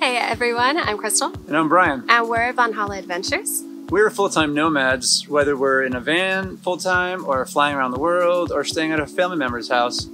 Hey everyone, I'm Crystal. And I'm Brian. And we're Vanhalla Adventures. We're full-time nomads, whether we're in a van full-time or flying around the world or staying at a family member's house.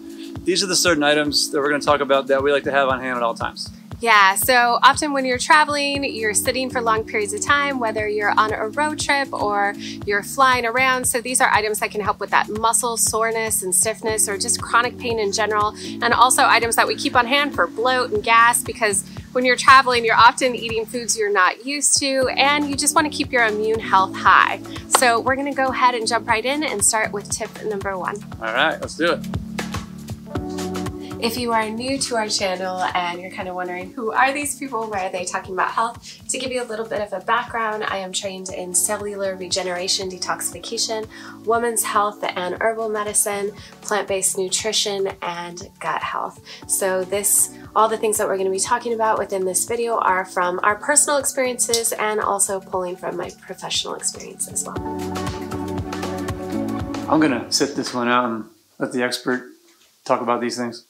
These are the certain items that we're going to talk about that we like to have on hand at all times. Yeah, so often when you're traveling, you're sitting for long periods of time, whether you're on a road trip or you're flying around. So these are items that can help with that muscle soreness and stiffness or just chronic pain in general. And also items that we keep on hand for bloat and gas, because when you're traveling, you're often eating foods you're not used to, and you just want to keep your immune health high. So we're going to go ahead and jump right in and start with tip number one. All right, let's do it. If you are new to our channel and you're kind of wondering, who are these people? Why are they talking about health? To give you a little bit of a background, I am trained in cellular regeneration, detoxification, women's health and herbal medicine, plant-based nutrition, and gut health. So all the things that we're going to be talking about within this video are from our personal experiences and also pulling from my professional experience as well. I'm going to sit this one out and let the expert talk about these things.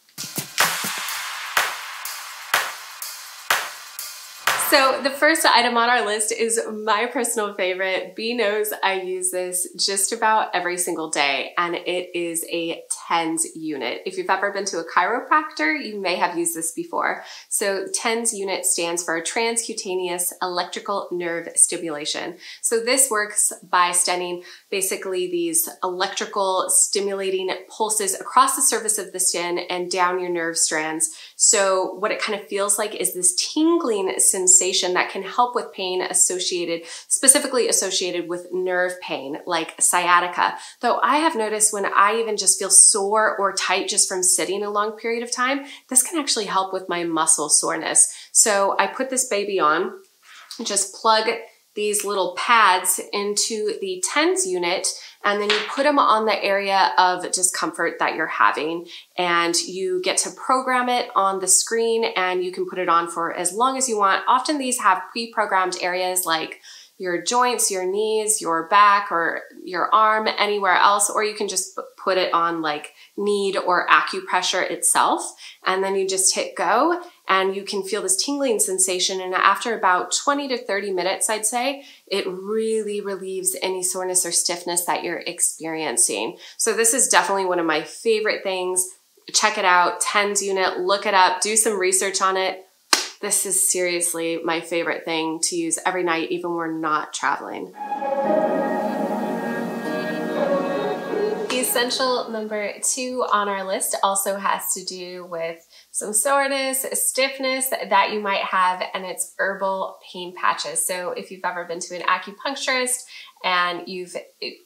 So the first item on our list is my personal favorite. B knows I use this just about every single day, and it is a TENS unit. If you've ever been to a chiropractor, you may have used this before. So TENS unit stands for Transcutaneous Electrical Nerve Stimulation. So this works by sending basically these electrical stimulating pulses across the surface of the skin and down your nerve strands. So what it kind of feels like is this tingling sensation that can help with pain specifically associated with nerve pain like sciatica. Though I have noticed when I even just feel sore or tight just from sitting a long period of time, this can actually help with my muscle soreness. So I put this baby on, just plug these little pads into the TENS unit, and then you put them on the area of discomfort that you're having, and you get to program it on the screen, and you can put it on for as long as you want. Often these have pre-programmed areas like your joints, your knees, your back, or your arm, anywhere else, or you can just put it on like Knead or acupressure itself, and then you just hit go, and you can feel this tingling sensation, and after about 20 to 30 minutes, I'd say, it really relieves any soreness or stiffness that you're experiencing. So this is definitely one of my favorite things. Check it out, TENS unit, look it up, do some research on it. This is seriously my favorite thing to use every night, even when we're not traveling. Essential number two on our list also has to do with some soreness, stiffness that you might have, and it's herbal pain patches. So if you've ever been to an acupuncturist and you've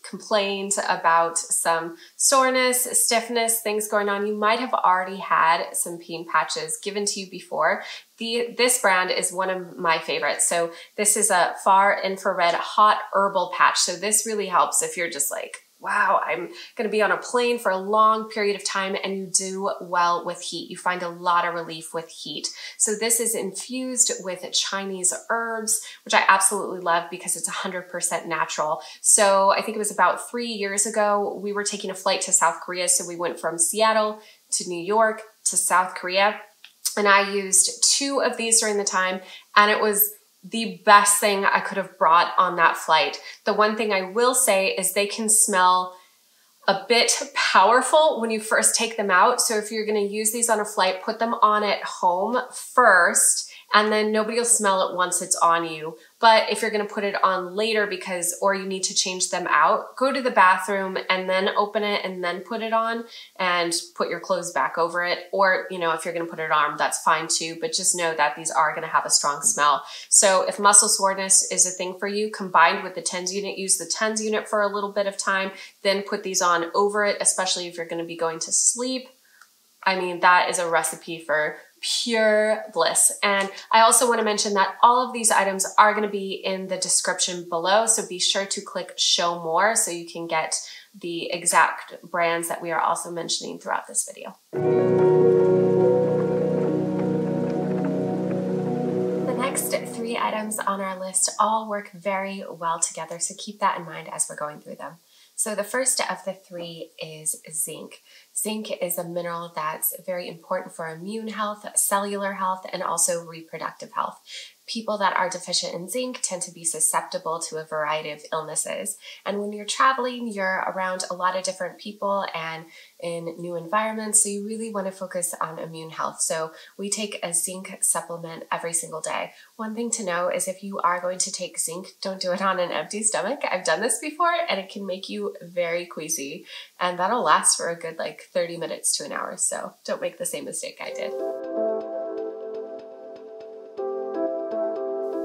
complained about some soreness, stiffness, things going on, you might have already had some pain patches given to you before. This brand is one of my favorites. So this is a far infrared hot herbal patch. So this really helps if you're just like, wow, I'm gonna be on a plane for a long period of time, and you do well with heat. You find a lot of relief with heat. So this is infused with Chinese herbs, which I absolutely love because it's 100% natural. So I think it was about 3 years ago, we were taking a flight to South Korea. So we went from Seattle to New York to South Korea. And I used 2 of these during the time, and it was the best thing I could have brought on that flight. The one thing I will say is they can smell a bit powerful when you first take them out. So if you're going to use these on a flight, put them on at home first, and then nobody will smell it once it's on you. But if you're going to put it on later or you need to change them out, go to the bathroom and then open it and then put it on and put your clothes back over it. Or, you know, if you're going to put it on, that's fine too, but just know that these are going to have a strong smell. So if muscle soreness is a thing for you, combined with the TENS unit, use the TENS unit for a little bit of time, then put these on over it, especially if you're going to be going to sleep. I mean, that is a recipe for pure bliss. And I also want to mention that all of these items are going to be in the description below. So be sure to click show more so you can get the exact brands that we are also mentioning throughout this video. The next 3 items on our list all work very well together. So keep that in mind as we're going through them. So the first of the 3 is zinc. Zinc is a mineral that's very important for immune health, cellular health, and also reproductive health. People that are deficient in zinc tend to be susceptible to a variety of illnesses. And when you're traveling, you're around a lot of different people and in new environments, so you really want to focus on immune health. So we take a zinc supplement every single day. One thing to know is if you are going to take zinc, don't do it on an empty stomach. I've done this before and it can make you very queasy, and that'll last for a good 30 minutes to an hour. So don't make the same mistake I did.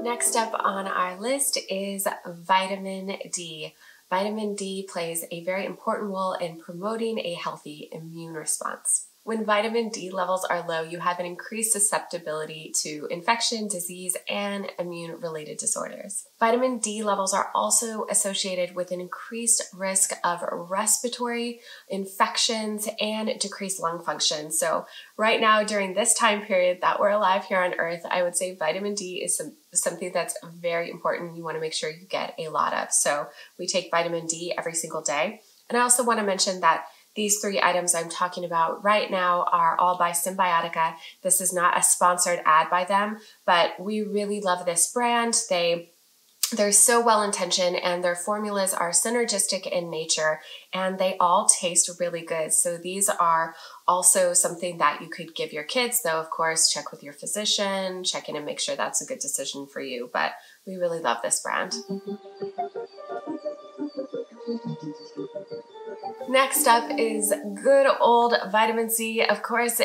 Next up on our list is vitamin D. Vitamin D plays a very important role in promoting a healthy immune response. When vitamin D levels are low, you have an increased susceptibility to infection, disease, and immune-related disorders. Vitamin D levels are also associated with an increased risk of respiratory infections and decreased lung function. So right now, during this time period that we're alive here on Earth, I would say vitamin D is something that's very important. You want to make sure you get a lot of. So we take vitamin D every single day. And I also want to mention that these three items I'm talking about right now are all by Symbiotica. This is not a sponsored ad by them, but we really love this brand. They're so well-intentioned and their formulas are synergistic in nature and they all taste really good. So these are also something that you could give your kids, though of course check with your physician, check in and make sure that's a good decision for you. But we really love this brand. Next up is good old vitamin C. Of course,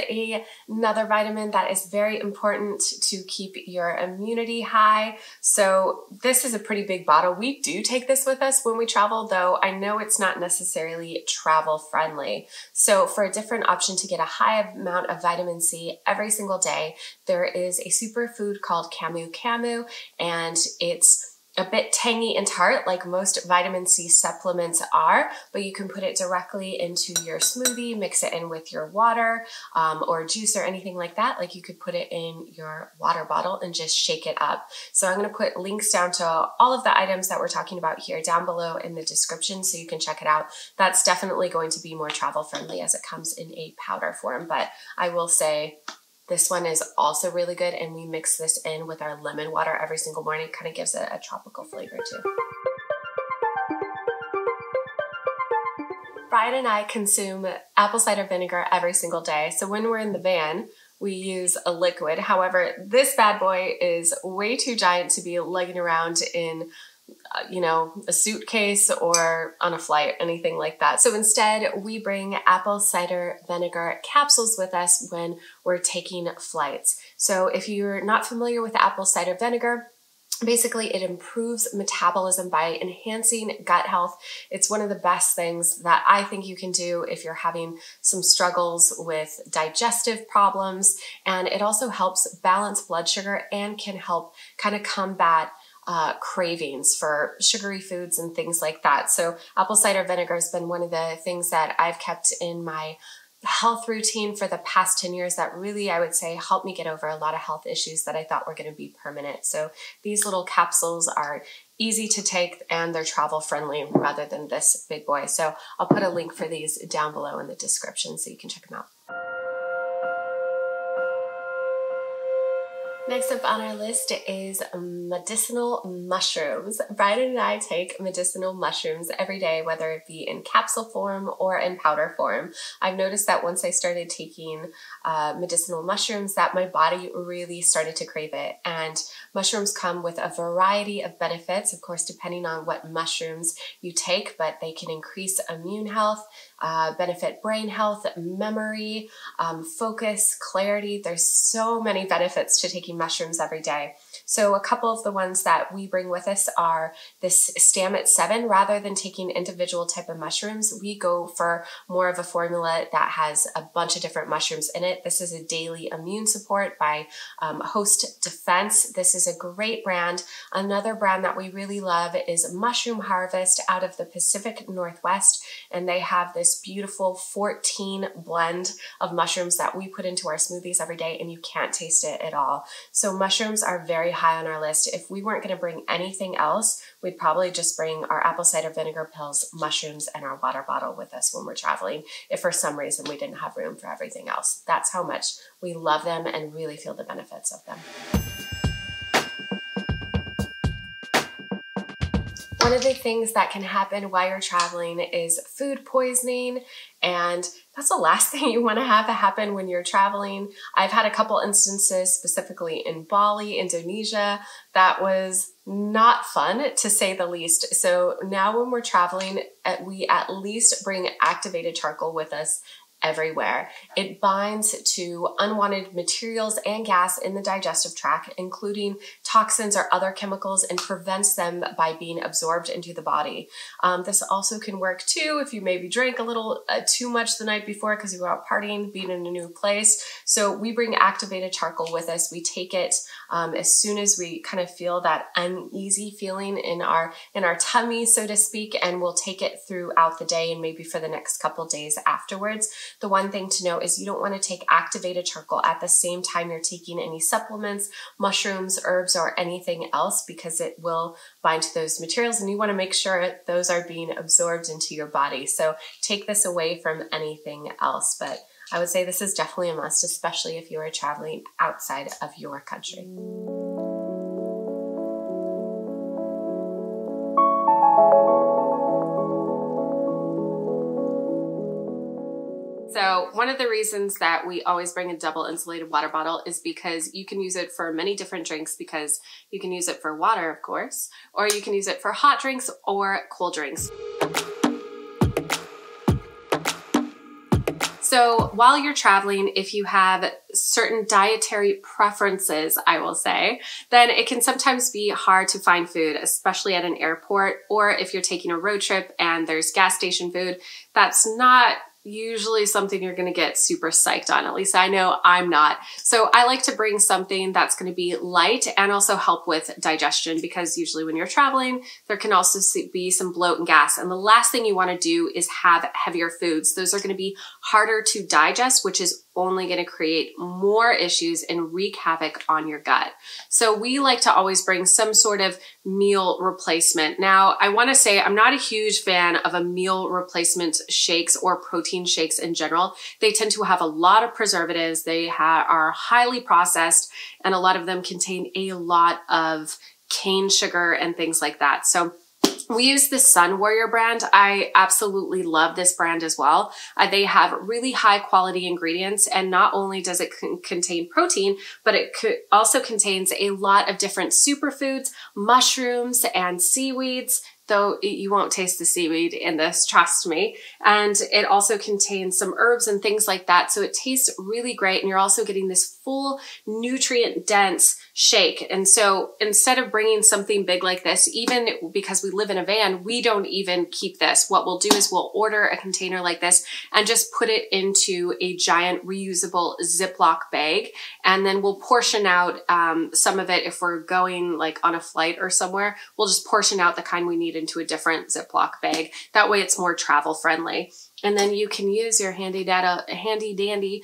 another vitamin that is very important to keep your immunity high. So this is a pretty big bottle. We do take this with us when we travel, though I know it's not necessarily travel friendly. So for a different option to get a high amount of vitamin C every single day, there is a superfood called Camu Camu, and it's a bit tangy and tart like most vitamin C supplements are, but you can put it directly into your smoothie, mix it in with your water or juice or anything like that. Like you could put it in your water bottle and just shake it up. So I'm going to put links down to all of the items that we're talking about here down below in the description so you can check it out. That's definitely going to be more travel friendly as it comes in a powder form, but I will say this one is also really good, and we mix this in with our lemon water every single morning. Kind of gives it a tropical flavor too. Brian and I consume apple cider vinegar every single day. So when we're in the van, we use a liquid. However, this bad boy is way too giant to be lugging around in a suitcase or on a flight, anything like that. So instead, we bring apple cider vinegar capsules with us when we're taking flights. So if you're not familiar with apple cider vinegar, basically it improves metabolism by enhancing gut health. It's one of the best things that I think you can do if you're having some struggles with digestive problems. And it also helps balance blood sugar and can help kind of combat cravings for sugary foods and things like that. So apple cider vinegar has been one of the things that I've kept in my health routine for the past 10 years that really, I would say, helped me get over a lot of health issues that I thought were going to be permanent. So these little capsules are easy to take and they're travel friendly rather than this big boy. So I'll put a link for these down below in the description so you can check them out. Next up on our list is medicinal mushrooms. Brian and I take medicinal mushrooms every day, whether it be in capsule form or in powder form. I've noticed that once I started taking medicinal mushrooms that my body really started to crave it. And mushrooms come with a variety of benefits, of course, depending on what mushrooms you take, but they can increase immune health, benefit brain health, memory, focus, clarity. There's so many benefits to taking mushrooms every day. So a couple of the ones that we bring with us are this Stamets 7. Rather than taking individual type of mushrooms, we go for more of a formula that has a bunch of different mushrooms in it. This is a daily immune support by Host Defense. This is a great brand. Another brand that we really love is Mushroom Harvest out of the Pacific Northwest, and they have this this beautiful 14 blend of mushrooms that we put into our smoothies every day, and you can't taste it at all. So mushrooms are very high on our list. If we weren't going to bring anything else, we'd probably just bring our apple cider vinegar pills, mushrooms, and our water bottle with us when we're traveling, if for some reason we didn't have room for everything else. That's how much we love them and really feel the benefits of them. One of the things that can happen while you're traveling is food poisoning, and that's the last thing you want to have happen when you're traveling. I've had a couple instances, specifically in Bali, Indonesia, that was not fun, to say the least. So now when we're traveling, we at least bring activated charcoal with us everywhere. It binds to unwanted materials and gas in the digestive tract, including toxins or other chemicals, and prevents them by being absorbed into the body. This also can work too if you maybe drank a little too much the night before because you were out partying, being in a new place. So we bring activated charcoal with us. We take it as soon as we kind of feel that uneasy feeling in our tummy, so to speak, and we'll take it throughout the day and maybe for the next couple days afterwards. The one thing to know is you don't want to take activated charcoal at the same time you're taking any supplements, mushrooms, herbs, or anything else, because it will bind to those materials and you want to make sure those are being absorbed into your body. So take this away from anything else. But I would say this is definitely a must, especially if you are traveling outside of your country. So one of the reasons that we always bring a double insulated water bottle is because you can use it for many different drinks, because you can use it for water, of course, or you can use it for hot drinks or cold drinks. So while you're traveling, if you have certain dietary preferences, I will say, then it can sometimes be hard to find food, especially at an airport, or if you're taking a road trip and there's gas station food that's not usually something you're going to get super psyched on. At least I know I'm not. So I like to bring something that's going to be light and also help with digestion, because usually when you're traveling, there can also be some bloat and gas. And the last thing you want to do is have heavier foods. Those are going to be harder to digest, which is only going to create more issues and wreak havoc on your gut. So we like to always bring some sort of meal replacement. Now, I want to say I'm not a huge fan of a meal replacement shakes or protein shakes in general. They tend to have a lot of preservatives. They are highly processed, and a lot of them contain a lot of cane sugar and things like that. So we use the Sun Warrior brand. I absolutely love this brand as well. They have really high quality ingredients, and not only does it contain protein, but it also contains a lot of different superfoods, mushrooms, and seaweeds, though you won't taste the seaweed in this, trust me. And it also contains some herbs and things like that. So it tastes really great. And you're also getting this full nutrient dense shake. And so instead of bringing something big like this, even because we live in a van, we don't even keep this. What we'll do is we'll order a container like this and just put it into a giant reusable Ziploc bag. And then we'll portion out some of it. If we're going like on a flight or somewhere, we'll just portion out the kind we need into a different Ziploc bag. That way it's more travel friendly. And then you can use your handy dandy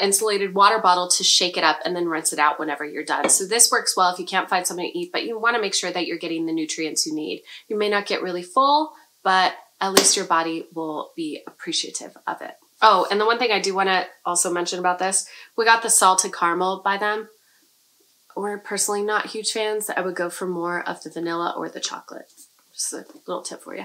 insulated water bottle to shake it up and then rinse it out whenever you're done. So this works well if you can't find something to eat, but you want to make sure that you're getting the nutrients you need. You may not get really full, but at least your body will be appreciative of it. Oh, and the one thing I do want to also mention about this, we got the salted caramel by them. We're personally not huge fans. I would go for more of the vanilla or the chocolate. Just a little tip for you.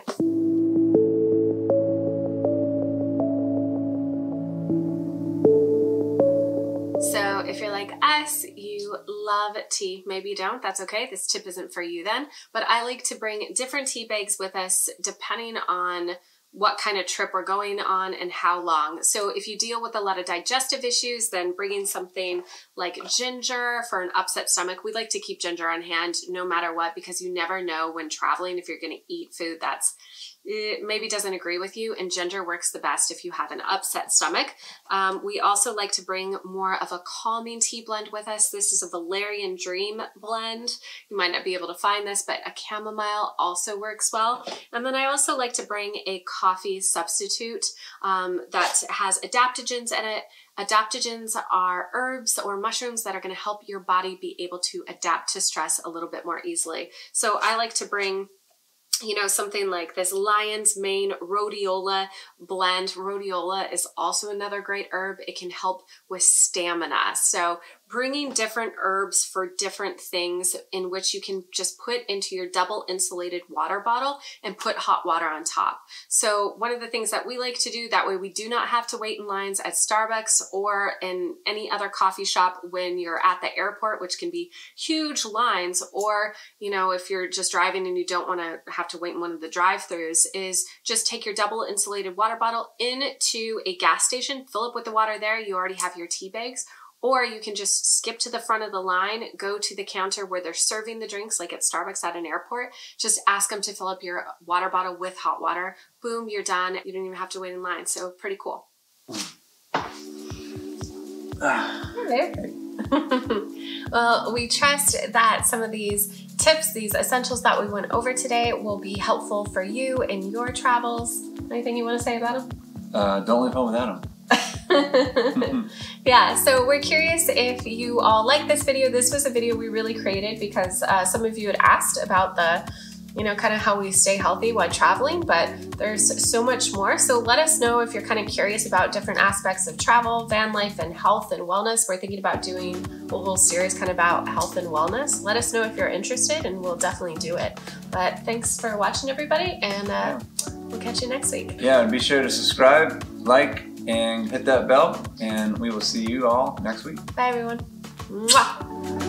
So if you're like us, you love tea. Maybe you don't, that's okay. This tip isn't for you then. But I like to bring different tea bags with us depending on what kind of trip we're going on and how long. So if you deal with a lot of digestive issues, then bringing something like ginger for an upset stomach. We like to keep ginger on hand no matter what, because you never know when traveling if you're going to eat food that's maybe doesn't agree with you, and ginger works the best if you have an upset stomach. We also like to bring more of a calming tea blend with us. This is a valerian dream blend. You might not be able to find this, but a chamomile also works well. And then I also like to bring a coffee substitute that has adaptogens in it. Adaptogens are herbs or mushrooms that are going to help your body be able to adapt to stress a little bit more easily. So I like to bring, you know, something like this lion's mane rhodiola blend. Rhodiola is also another great herb. It can help with stamina. So bringing different herbs for different things, in which you can just put into your double insulated water bottle and put hot water on top. So one of the things that we like to do, that way we do not have to wait in lines at Starbucks or in any other coffee shop when you're at the airport, which can be huge lines, or, you know, if you're just driving and you don't want to have to wait in one of the drive-thrus, is just take your double insulated water bottle into a gas station, fill up with the water there, you already have your tea bags. Or you can just skip to the front of the line, go to the counter where they're serving the drinks, like at Starbucks at an airport, just ask them to fill up your water bottle with hot water. Boom, you're done. You don't even have to wait in line. So pretty cool. Well, we trust that some of these tips, these essentials that we went over today, will be helpful for you in your travels. Anything you want to say about them? Don't leave home without them. Yeah, so we're curious if you all like this video. This was a video we really created because some of you had asked about the, you know, kind of how we stay healthy while traveling, but there's so much more. So let us know if you're kind of curious about different aspects of travel, van life, and health and wellness. We're thinking about doing a whole series kind of about health and wellness. Let us know if you're interested and we'll definitely do it. But thanks for watching, everybody, and we'll catch you next week. Yeah, and be sure to subscribe, like, and hit that bell, and we will see you all next week. Bye, everyone. Mwah.